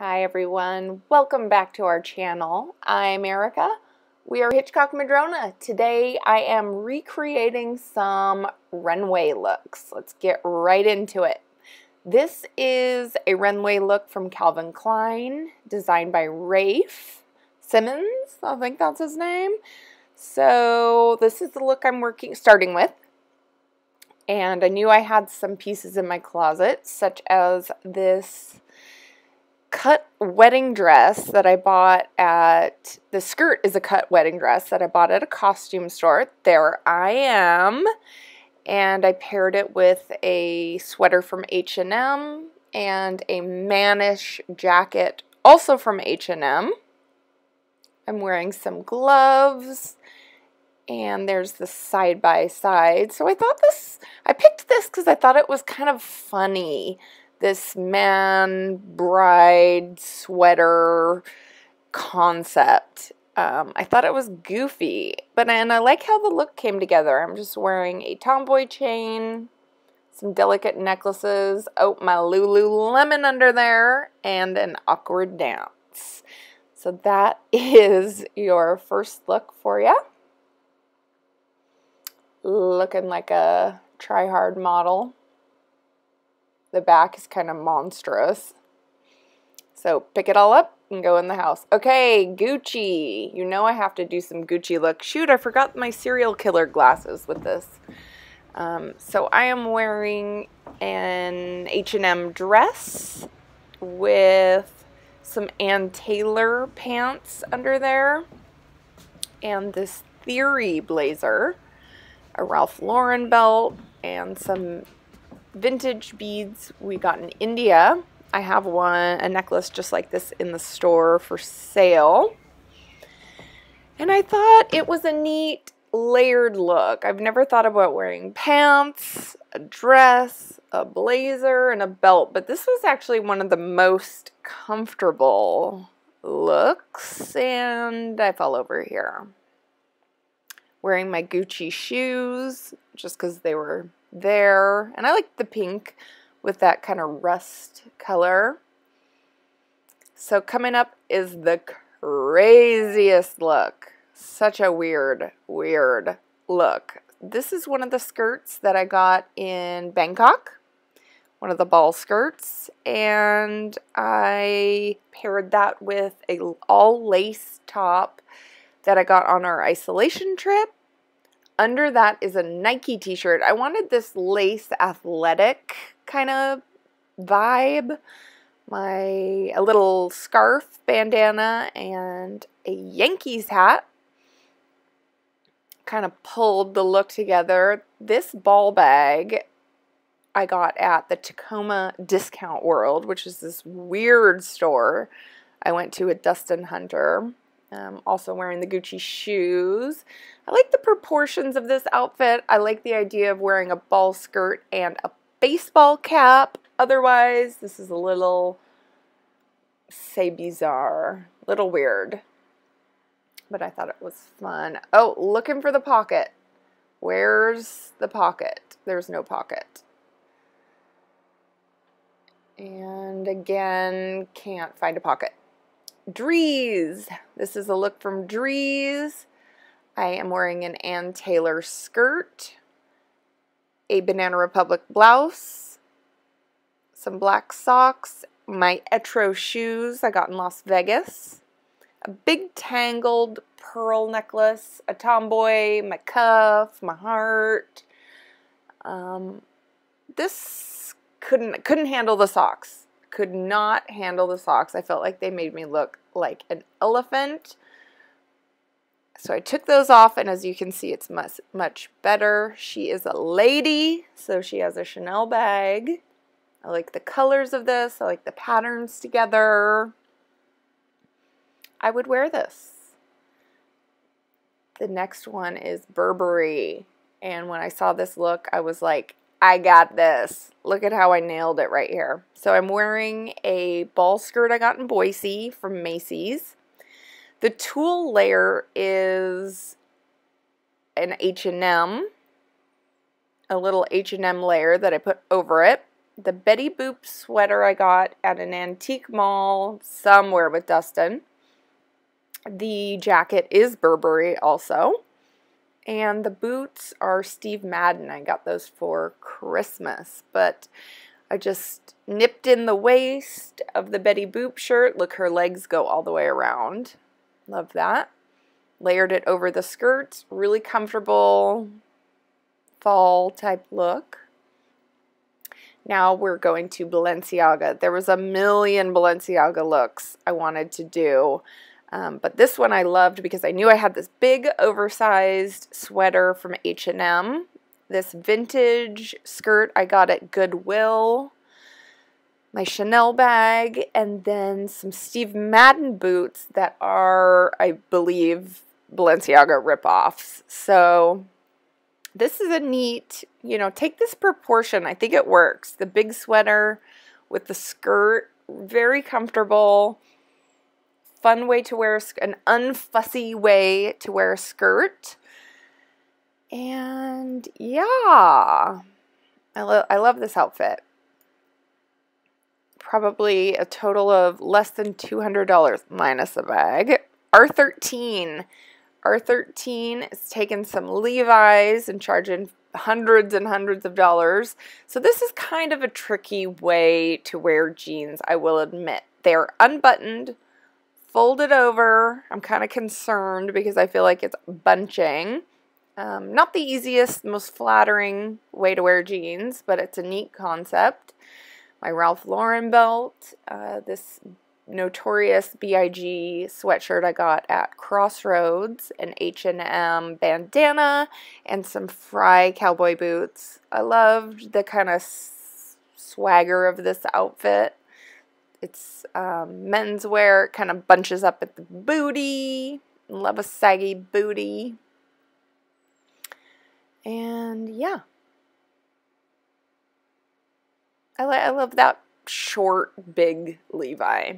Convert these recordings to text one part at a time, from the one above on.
Hi everyone, welcome back to our channel. I'm Erica. We are Hitchcock Madrona. Today I am recreating some runway looks. Let's get right into it. This is a runway look from Calvin Klein, designed by Raf Simons, I think that's his name. So this is the look I'm starting with. And I knew I had some pieces in my closet, such as this cut wedding dress that I bought at, the skirt is a cut wedding dress that I bought at a costume store. There I am. And I paired it with a sweater from H&M and a mannish jacket also from H&M. I'm wearing some gloves and there's the side-by-side. So I thought this, I picked this because I thought it was kind of funny. This man-bride sweater concept. I thought it was goofy, and I like how the look came together. I'm just wearing a tomboy chain, some delicate necklaces, oh, my Lululemon under there, and an awkward dance. So that is your first look for ya. Looking like a try-hard model. The back is kind of monstrous. So pick it all up and go in the house. Okay, Gucci. You know I have to do some Gucci look. Shoot, I forgot my serial killer glasses with this. So I am wearing an H&M dress with some Ann Taylor pants under there. And this Theory blazer. A Ralph Lauren belt and some vintage beads we got in India. I have a necklace just like this in the store for sale. And I thought it was a neat layered look. I've never thought about wearing pants, a dress, a blazer, and a belt, but this was actually one of the most comfortable looks. And I fell over here. Wearing my Gucci shoes just because they were there, and I like the pink with that kind of rust color. So coming up is the craziest look. Such a weird look. This is one of the skirts that I got in Bangkok, one of the ball skirts, and I paired that with an all lace top that I got on our isolation trip. Under that is a Nike t-shirt. I wanted this lace athletic kind of vibe. A little scarf, bandana, and a Yankees hat. Kind of pulled the look together. This ball bag I got at the Tacoma Discount World, which is this weird store I went to with Dustin Hunter. Also wearing the Gucci shoes. I like the proportions of this outfit. I like the idea of wearing a ball skirt and a baseball cap. Otherwise, this is a little, say, bizarre, a little weird. But I thought it was fun. Oh, looking for the pocket. Where's the pocket? There's no pocket. And again, can't find a pocket. Dries. This is a look from Dries. I am wearing an Ann Taylor skirt, a Banana Republic blouse, some black socks, my Etro shoes I got in Las Vegas, a big tangled pearl necklace, a tomboy, my cuff, my heart. This couldn't handle the socks. Could not handle the socks. I felt like they made me look like an elephant. So I took those off, and as you can see, it's much better. She is a lady, so she has a Chanel bag. I like the colors of this. I like the patterns together. I would wear this. The next one is Burberry. And when I saw this look, I was like, I got this. Look at how I nailed it right here. So I'm wearing a ball skirt I got in Boise from Macy's. The tulle layer is an H&M, a little H&M layer that I put over it. the Betty Boop sweater I got at an antique mall somewhere with Dustin. The jacket is Burberry also. And the boots are Steve Madden. I got those for Christmas. But I just nipped in the waist of the Betty Boop shirt. Look, her legs go all the way around. Love that. Layered it over the skirt. Really comfortable fall type look. Now we're going to Balenciaga. There was a million Balenciaga looks I wanted to do. But this one I loved because I knew I had this big oversized sweater from H&M. This vintage skirt I got at Goodwill. My Chanel bag. And then some Steve Madden boots that are, I believe, Balenciaga ripoffs. So this is a neat, you know, take this proportion. I think it works. The big sweater with the skirt. Very comfortable. Fun way to wear, an unfussy way to wear a skirt. And yeah, I love this outfit. Probably a total of less than $200 minus a bag. R13. R13 is taking some Levi's and charging hundreds and hundreds of dollars. So this is kind of a tricky way to wear jeans, I will admit. They're unbuttoned. Folded over. I'm kind of concerned because I feel like it's bunching. Not the easiest, most flattering way to wear jeans, but it's a neat concept. My Ralph Lauren belt, this Notorious B.I.G. sweatshirt I got at Crossroads, an H&M bandana, and some Frye cowboy boots. I loved the kind of swagger of this outfit. It's menswear, kind of bunches up at the booty. Love a saggy booty. And yeah. I love that short, big Levi.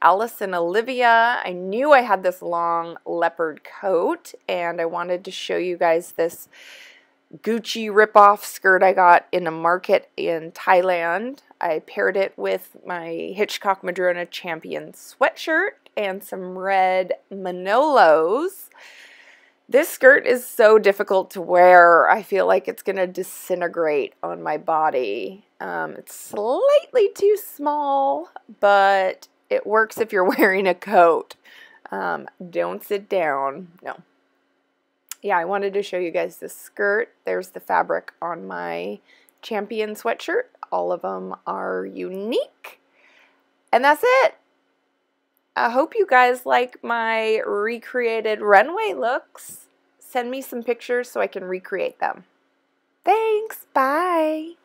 Alice and Olivia. I knew I had this long leopard coat, and I wanted to show you guys this Gucci ripoff skirt I got in a market in Thailand. I paired it with my Hitchcock Madrona Champion sweatshirt and some red Manolos. This skirt is so difficult to wear. I feel like it's going to disintegrate on my body. It's slightly too small, but it works if you're wearing a coat. Don't sit down. No. Yeah, I wanted to show you guys this skirt. There's the fabric on my Champion sweatshirt. All of them are unique. And that's it. I hope you guys like my recreated runway looks. Send me some pictures so I can recreate them. Thanks. Bye.